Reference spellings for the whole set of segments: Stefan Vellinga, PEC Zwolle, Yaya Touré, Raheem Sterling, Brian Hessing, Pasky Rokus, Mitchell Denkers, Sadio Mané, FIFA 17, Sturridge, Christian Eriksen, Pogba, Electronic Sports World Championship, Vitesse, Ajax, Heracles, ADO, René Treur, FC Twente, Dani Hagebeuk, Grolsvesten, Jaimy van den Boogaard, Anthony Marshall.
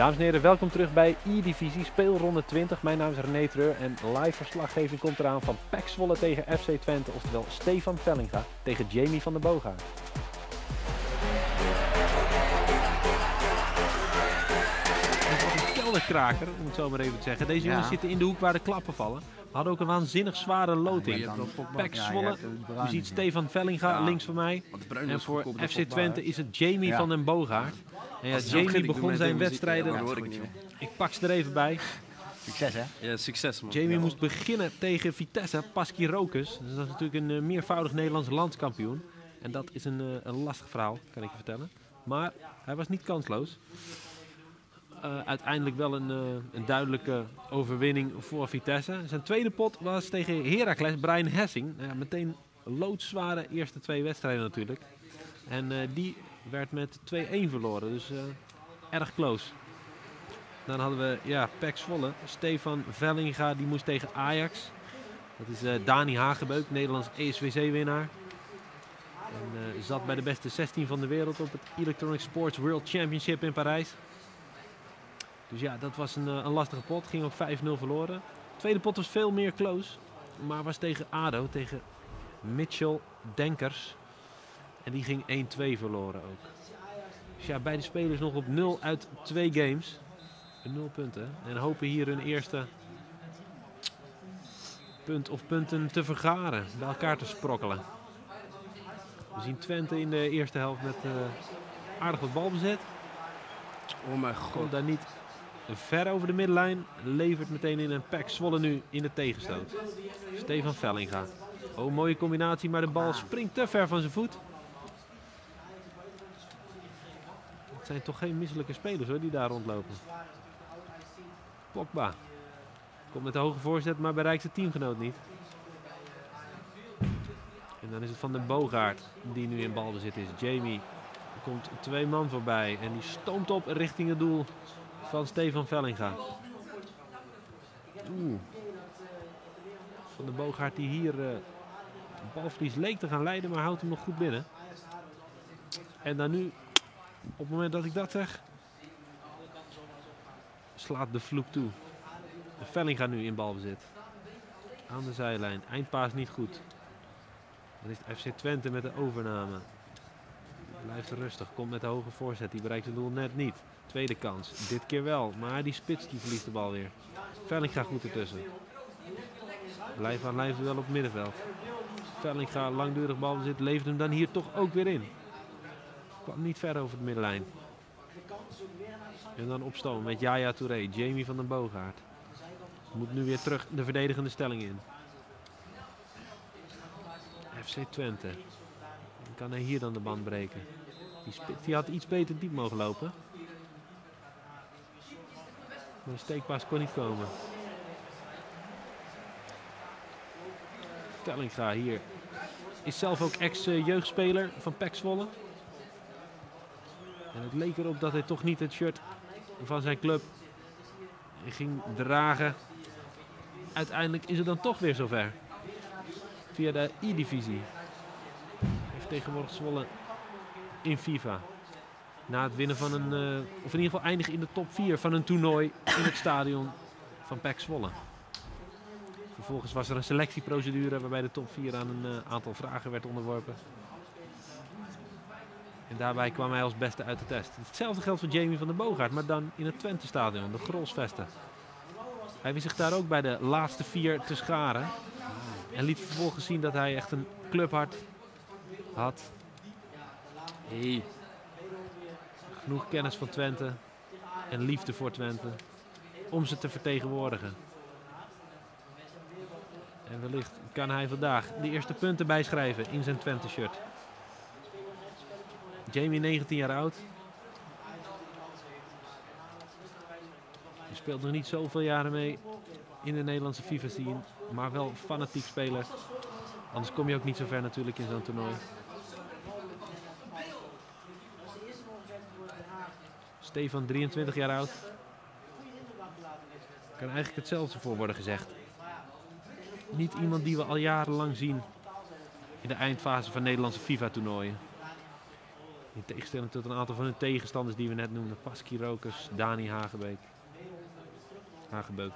Dames en heren, welkom terug bij E-Divisie speelronde 20. Mijn naam is René Treur en live verslaggeving komt eraan van PEC Zwolle tegen FC Twente, oftewel Stefan Vellinga tegen Jaimy van den Boogaard. Het was een kelderkraker, om het zo maar even te zeggen. Deze jongens zitten in de hoek waar de klappen vallen. Hadden ook een waanzinnig zware loting. PEC Zwolle, je ziet Stefan Vellinga links van mij. En voor FC Twente is het Jaimy van den Boogaard. En ja, Jaimy begon zijn wedstrijden. Ik pak ze er even bij. Succes, hè? Ja, succes, man. Jaimy moest beginnen tegen Vitesse, Pasky Rokus. Dus dat is natuurlijk een meervoudig Nederlands landskampioen. En dat is een lastig verhaal, kan ik je vertellen. Maar hij was niet kansloos. Uiteindelijk wel een duidelijke overwinning voor Vitesse. Zijn tweede pot was tegen Heracles, Brian Hessing. Meteen loodzware eerste twee wedstrijden natuurlijk. En die werd met 2-1 verloren, dus erg close. Dan hadden we PEC Zwolle. Stefan Vellinga, die moest tegen Ajax. Dat is Dani Hagebeuk, Nederlands ESWC-winnaar. En zat bij de beste 16 van de wereld op het Electronic Sports World Championship in Parijs. Dus ja, dat was een lastige pot. Ging op 5-0 verloren. Tweede pot was veel meer close. Maar was tegen ADO, tegen Mitchell Denkers. En die ging 1-2 verloren ook. Dus ja, beide spelers nog op 0 uit 2 games. 0 punten. En hopen hier hun eerste punt of punten te vergaren. Bij elkaar te sprokkelen. We zien Twente in de eerste helft met aardig wat balbezit. Oh mijn god. Komt daar niet ver over de middenlijn. Levert meteen in een PEC Zwolle nu in de tegenstoot. Stefan Vellinga. Oh, mooie combinatie, maar de bal springt te ver van zijn voet. Het zijn toch geen misselijke spelers hoor, die daar rondlopen. Pogba. Komt met de hoge voorzet, maar bereikt zijn teamgenoot niet. En dan is het van den Boogaard die nu in balbezit is. Jaimy. Er komt 2 man voorbij en die stoomt op richting het doel van Stefan Vellinga. Van den Boogaard die hier balverlies leek te gaan leiden, maar houdt hem nog goed binnen. En dan nu, op het moment dat ik dat zeg, slaat de vloek toe. Vellinga nu in balbezit. Aan de zijlijn, eindpaas niet goed. Dan is het FC Twente met de overname. Blijft rustig, komt met de hoge voorzet, die bereikt het doel net niet. Tweede kans, dit keer wel, maar die spits die verliest de bal weer. Vellinga goed ertussen. Lijf aan lijf wel op het middenveld. Vellinga langdurig balbezit, levert hem dan hier toch ook weer in. Kwam niet ver over de middenlijn. En dan opstoom met Yaya Touré, Jaimy van den Boogaard. Moet nu weer terug de verdedigende stelling in. FC Twente. Kan hij hier dan de band breken? Die spits die had iets beter diep mogen lopen. Maar de steekpaas kon niet komen. Vellinga hier. Is zelf ook ex-jeugdspeler van PEC Zwolle. En het leek erop dat hij toch niet het shirt van zijn club ging dragen. Uiteindelijk is het dan toch weer zover. Via de E-divisie. Tegenwoordig Zwolle in FIFA. Na het winnen van of in ieder geval eindigen in de top 4 van een toernooi in het stadion van PEC Zwolle. Vervolgens was er een selectieprocedure waarbij de top 4 aan een aantal vragen werd onderworpen. En daarbij kwam hij als beste uit de test. Hetzelfde geldt voor Jaimy van den Boogaard, maar dan in het Twente stadion, de Grolsvesten. Hij wist zich daar ook bij de laatste 4 te scharen. En liet vervolgens zien dat hij echt een clubhart had. Genoeg kennis van Twente en liefde voor Twente om ze te vertegenwoordigen. En wellicht kan hij vandaag de eerste punten bijschrijven in zijn Twente-shirt. Jaimy, 19 jaar oud. Hij speelt nog niet zoveel jaren mee in de Nederlandse FIFA-scene, maar wel fanatiek speler. Anders kom je ook niet zo ver natuurlijk in zo'n toernooi. Stefan, 23 jaar oud. Kan eigenlijk hetzelfde voor worden gezegd. Niet iemand die we al jarenlang zien in de eindfase van Nederlandse FIFA-toernooien. In tegenstelling tot een aantal van hun tegenstanders die we net noemden. Pasky Rokus, Dani Hagebeuk. Sorry.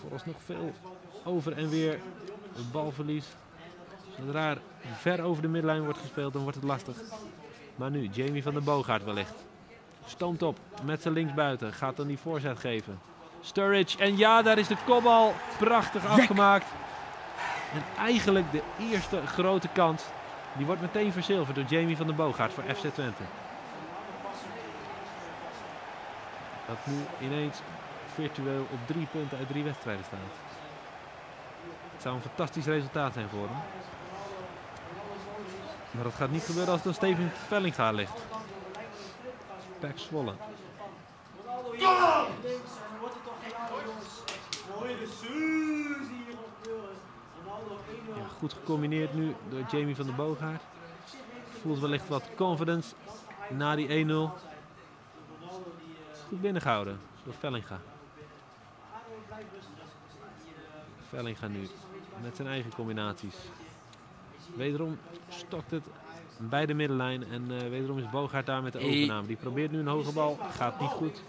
Vooralsnog veel over en weer balverlies. Zodra er ver over de middenlijn wordt gespeeld, dan wordt het lastig. Maar nu, Jaimy van den Boogaard wellicht. Stoomt op met zijn linksbuiten. Gaat dan die voorzet geven. Sturridge. En ja, daar is de kopbal. Prachtig afgemaakt. En eigenlijk de eerste grote kans. Die wordt meteen verzilverd door Jaimy van den Boogaard voor FC Twente. Dat nu ineens virtueel op 3 punten uit 3 wedstrijden staat. Het zou een fantastisch resultaat zijn voor hem. Maar dat gaat niet gebeuren als het dan Stefan Vellinga ligt. PEC Zwolle. Oh! Ja, goed gecombineerd nu door Jaimy van den Boogaard. Voelt wellicht wat confidence na die 1-0. Goed binnengehouden door Vellinga. Vellinga nu met zijn eigen combinaties. Wederom stokt het bij de middenlijn en wederom is Boogaard daar met de overname. Die probeert nu een hoge bal, gaat niet goed.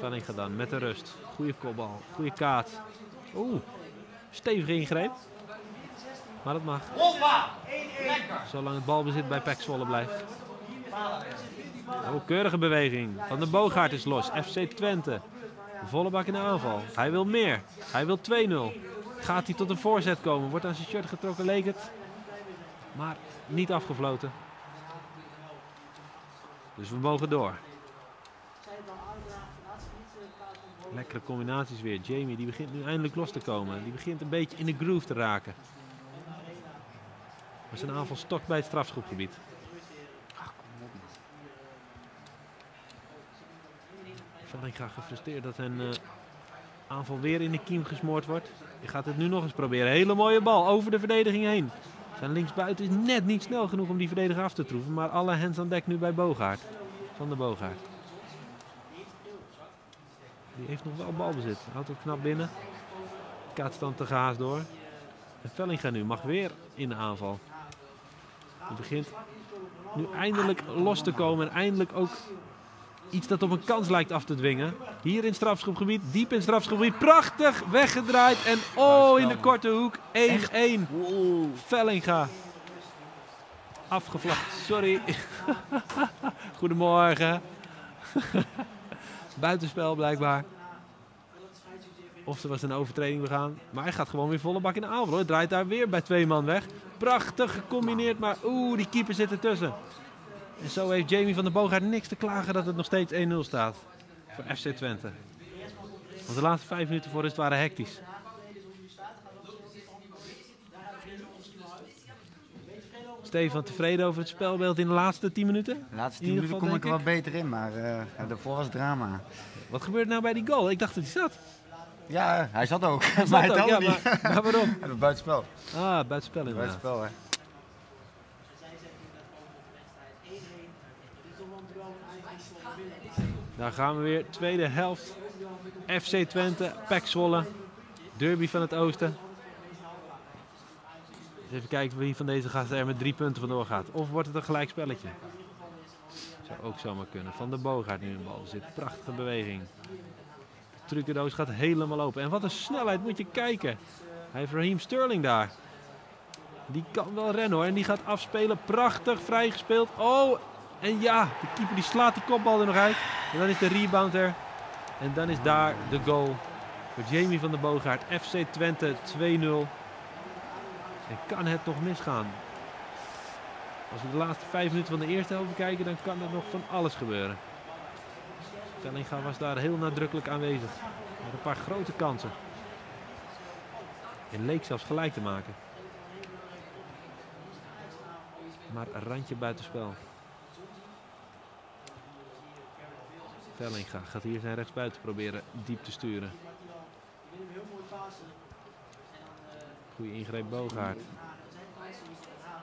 Vellinga dan met de rust. Goeie kopbal, goede kaart. Oeh, stevige ingreep. Maar dat mag. Zolang het balbezit bij PEC Zwolle blijft. Oh, keurige beweging. Van den Boogaard is los. FC Twente. Volle bak in de aanval. Hij wil meer. Hij wil 2-0. Gaat hij tot een voorzet komen. Wordt aan zijn shirt getrokken, leek het. Maar niet afgefloten. Dus we mogen door. Lekkere combinaties weer. Jaimy die begint nu eindelijk los te komen. Die begint een beetje in de groove te raken. Maar zijn aanval stokt bij het strafschopgebied. Vellinga gefrustreerd dat zijn aanval weer in de kiem gesmoord wordt. Hij gaat het nu nog eens proberen. Hele mooie bal over de verdediging heen. Zijn linksbuiten is net niet snel genoeg om die verdediger af te troeven. Maar alle hands aan dek nu bij Boogaard. Van den Boogaard. Die heeft nog wel balbezit. Houdt het knap binnen. Kaatst dan te gehaast door. En Vellinga nu mag weer in de aanval. Hij begint nu eindelijk los te komen en eindelijk ook... iets dat op een kans lijkt af te dwingen. Hier in strafschopgebied, diep in strafschopgebied. Prachtig weggedraaid en oh, in de korte hoek 1-1. Vellinga. Afgevlakt, sorry. Goedemorgen. Buitenspel blijkbaar. Of er was een overtreding begaan. Maar hij gaat gewoon weer volle bak in de aanval. Hoor. Draait daar weer bij 2 man weg. Prachtig gecombineerd, maar oeh, die keeper zit ertussen. En zo heeft Jaimy van den Boogaard niks te klagen dat het nog steeds 1-0 staat voor FC Twente. Want de laatste 5 minuten voor rust waren hectisch. Stefan, tevreden over het spelbeeld in de laatste 10 minuten? De laatste 10 minuten kom ik er wat beter in, maar daarvoor was drama. Wat gebeurt nou bij die goal? Ik dacht dat hij zat. Ja, hij zat ook. Hij zat ook, ja, niet. Maar waarom? Buitenspel. Ah, buitenspel inderdaad. Buitenspel, hè. Daar gaan we weer, tweede helft. FC Twente, PEC Zwolle, derby van het Oosten. Dus even kijken wie van deze gasten er met 3 punten vandoor gaat. Of wordt het een gelijk spelletje? Zou ook zomaar kunnen. Van den Boogaard nu in bal zit. Prachtige beweging. De trucendoos gaat helemaal open. En wat een snelheid, moet je kijken. Hij heeft Raheem Sterling daar. Die kan wel rennen hoor. En die gaat afspelen. Prachtig, vrijgespeeld. Oh! En ja, de keeper die slaat die kopbal er nog uit. En dan is de rebound er. En dan is daar de goal voor Jaimy van den Boogaard. FC Twente 2-0. En kan het nog misgaan? Als we de laatste 5 minuten van de eerste helft bekijken, dan kan er nog van alles gebeuren. Vellinga was daar heel nadrukkelijk aanwezig. Met een paar grote kansen. En leek zelfs gelijk te maken. Maar een randje buitenspel. Vellinga gaat hier zijn rechtsbuiten proberen diep te sturen. Goeie ingreep Boogaard.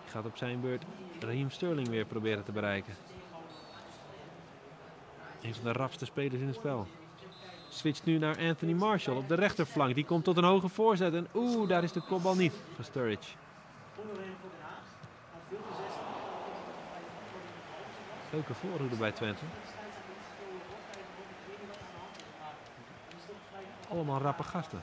Gaat op zijn beurt Raheem Sterling weer proberen te bereiken. Een van de rapste spelers in het spel. Switcht nu naar Anthony Marshall op de rechterflank. Die komt tot een hoge voorzet en oeh, daar is de kopbal niet van Sturridge. Leuke voorhoede bij Twente. Allemaal rappe gasten.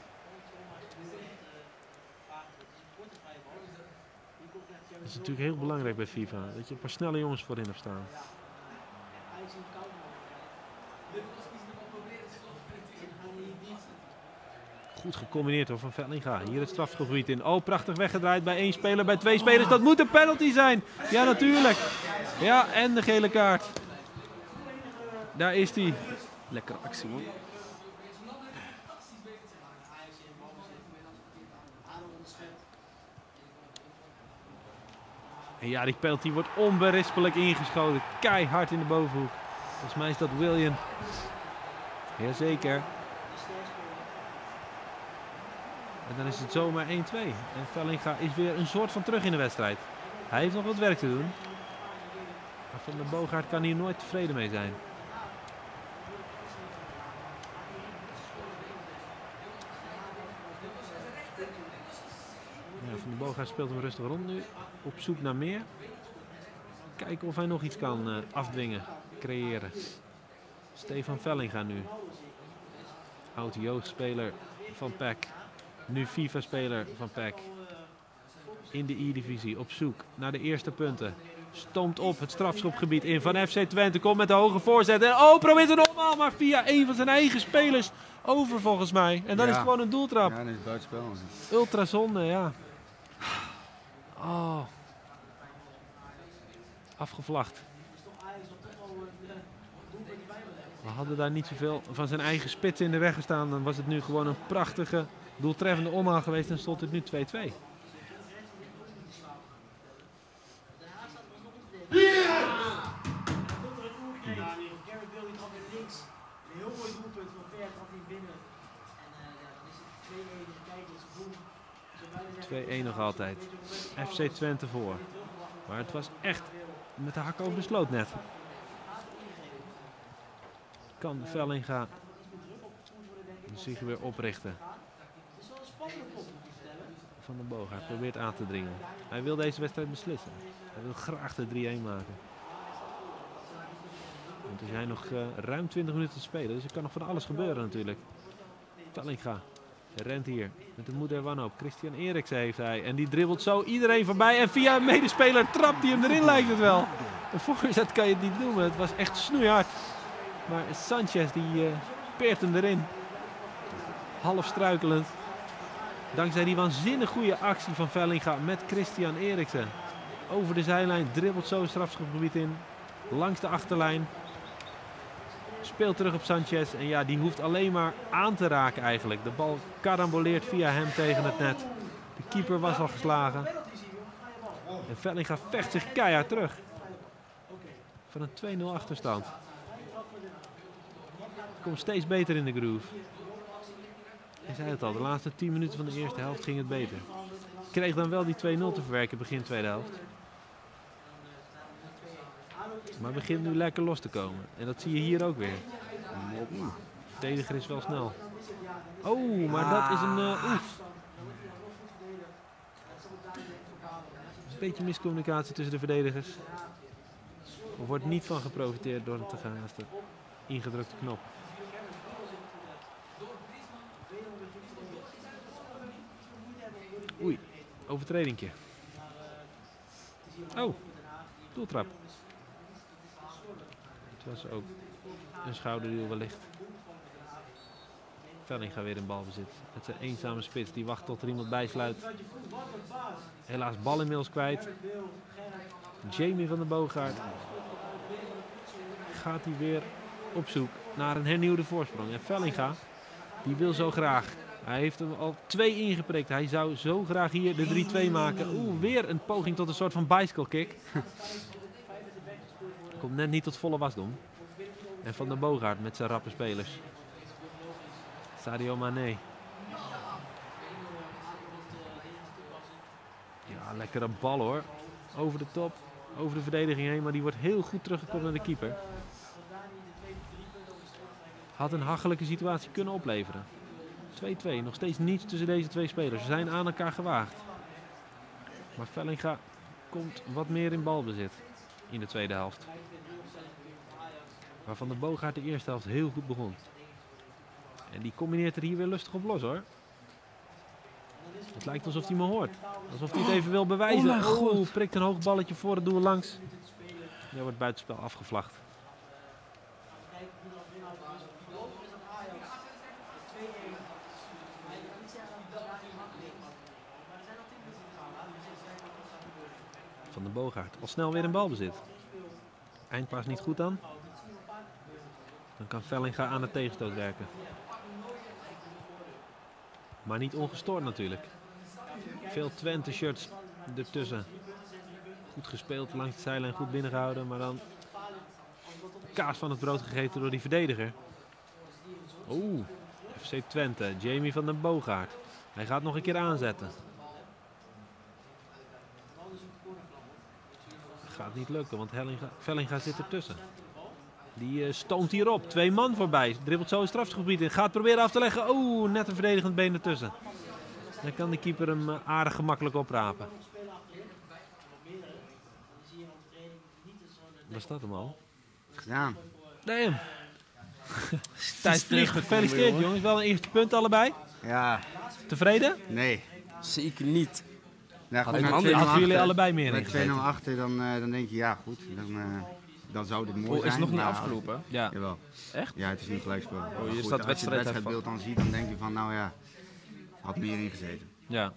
Dat is natuurlijk heel belangrijk bij FIFA. Dat je een paar snelle jongens voorin hebt staan. Goed gecombineerd door Van Vellinga. Hier het strafgebied in. Oh, prachtig weggedraaid bij één speler, bij twee spelers. Dat moet een penalty zijn. Ja, natuurlijk. Ja, en de gele kaart. Daar is hij. Lekker actie, hoor. En ja, die penalty wordt onberispelijk ingeschoten. Keihard in de bovenhoek. Volgens mij is dat William. Jazeker. En dan is het zomaar 1-2. En Vellinga is weer een soort van terug in de wedstrijd. Hij heeft nog wat werk te doen. Maar Van den Boogaard kan hier nooit tevreden mee zijn. Ja, Van den Boogaard speelt hem rustig rond nu. Op zoek naar meer. Kijken of hij nog iets kan afdwingen, creëren. Stefan Vellinga nu. Oud jeugdspeler van PEC. Nu FIFA-speler van PEC. In de E-divisie op zoek naar de eerste punten. Stoomt op het strafschopgebied in van FC Twente. Komt met de hoge voorzet. En oh, probeert een omhaal, maar via een van zijn eigen spelers over volgens mij. En dan is het gewoon een doeltrap. Ja, dat is buitenspel. Ultrazonde, ja. Oh. Afgevlacht. We hadden daar niet zoveel van zijn eigen spits in de weg gestaan. Dan was het nu gewoon een prachtige, doeltreffende omhaal geweest en stond het nu 2-2. Ja. 2-1 nog altijd. FC Twente voor. Maar het was echt met de hak over de sloot net. Kan Vellinga zich weer oprichten. Van den Boogaard probeert aan te dringen. Hij wil deze wedstrijd beslissen. Hij wil graag de 3-1 maken. Want er zijn nog ruim 20 minuten te spelen. Dus er kan nog van alles gebeuren natuurlijk. Vellinga rent hier met de moeder wanhoop. Christian Eriksen heeft hij. En die dribbelt zo iedereen voorbij. En via een medespeler trapt hij hem erin, lijkt het wel. Een voorzet kan je het niet noemen. Het was echt snoeihard. Maar Sanchez die peert hem erin. Half struikelend. Dankzij die waanzinnig goede actie van Vellinga met Christian Eriksen. Over de zijlijn, dribbelt zo het strafschopgebied in. Langs de achterlijn. Speelt terug op Sanchez. En ja, die hoeft alleen maar aan te raken eigenlijk. De bal karamboleert via hem tegen het net. De keeper was al geslagen. En Vellinga vecht zich keihard terug. Van een 2-0 achterstand. Komt steeds beter in de groove. Ik zei het al, de laatste 10 minuten van de eerste helft ging het beter. Kreeg dan wel die 2-0 te verwerken begin tweede helft. Maar begint nu lekker los te komen. En dat zie je hier ook weer. De verdediger is wel snel. Oh, maar dat is een Een beetje miscommunicatie tussen de verdedigers. Er wordt niet van geprofiteerd door hem te gaan haasten. Ingedrukte knop. Oei, overtredingje. Oh, doeltrap. Het was ook een schouderduel wellicht. Vellinga weer in balbezit. Het is een eenzame spits, die wacht tot er iemand bijsluit. Helaas bal inmiddels kwijt. Jaimy van den Boogaard gaat hij weer op zoek naar een hernieuwde voorsprong. En Vellinga, die wil zo graag. Hij heeft hem al 2 ingeprikt. Hij zou zo graag hier de 3-2 maken. Oeh, weer een poging tot een soort van bicycle kick. Komt net niet tot volle wasdom. En Van den Boogaard met zijn rappe spelers. Sadio Mané. Ja, lekkere bal hoor. Over de top, over de verdediging heen. Maar die wordt heel goed teruggekomen naar de keeper. Had een hachelijke situatie kunnen opleveren. 2-2. Nog steeds niets tussen deze twee spelers. Ze zijn aan elkaar gewaagd. Maar Vellinga komt wat meer in balbezit in de tweede helft. Waarvan de Boogaard de eerste helft heel goed begon. En die combineert er hier weer lustig op los hoor. Het lijkt alsof hij me hoort. Alsof hij het even wil bewijzen. Oh, prikt een hoog balletje voor het doel langs. Daar wordt buitenspel afgevlacht. Van den Boogaard. Al snel weer in balbezit. Eindpaas niet goed dan. Dan kan Vellinga aan de tegenstoot werken. Maar niet ongestoord natuurlijk. Veel Twente-shirts ertussen. Goed gespeeld, langs de zijlijn goed binnengehouden. Maar dan kaas van het brood gegeten door die verdediger. Oeh, FC Twente, Jaimy van den Boogaard. Hij gaat nog een keer aanzetten. Gaat niet lukken, want Vellinga zit ertussen. Die stoomt hierop. 2 man voorbij. Dribbelt zo het strafgebied in. Gaat proberen af te leggen. Oh, net een verdedigend been ertussen. Dan kan de keeper hem aardig gemakkelijk oprapen. Waar staat hem al? Gedaan. Damn. Tijd vliegt. Gefeliciteerd jongens. Wel een eerste punt allebei. Ja. Tevreden? Nee. Zeker niet. Ja, hadden jullie allebei meer in gezeten? Met 2-0 achter, dan denk je, ja goed. Dan zou dit mooi zijn. Is het nog niet afgelopen? Ja. Jawel. Echt? Ja, het is nu gelijkspel. Oh, je staat als je het wedstrijdbeeld dan ziet, dan denk je van, nou ja, had meer ingezeten. Ja.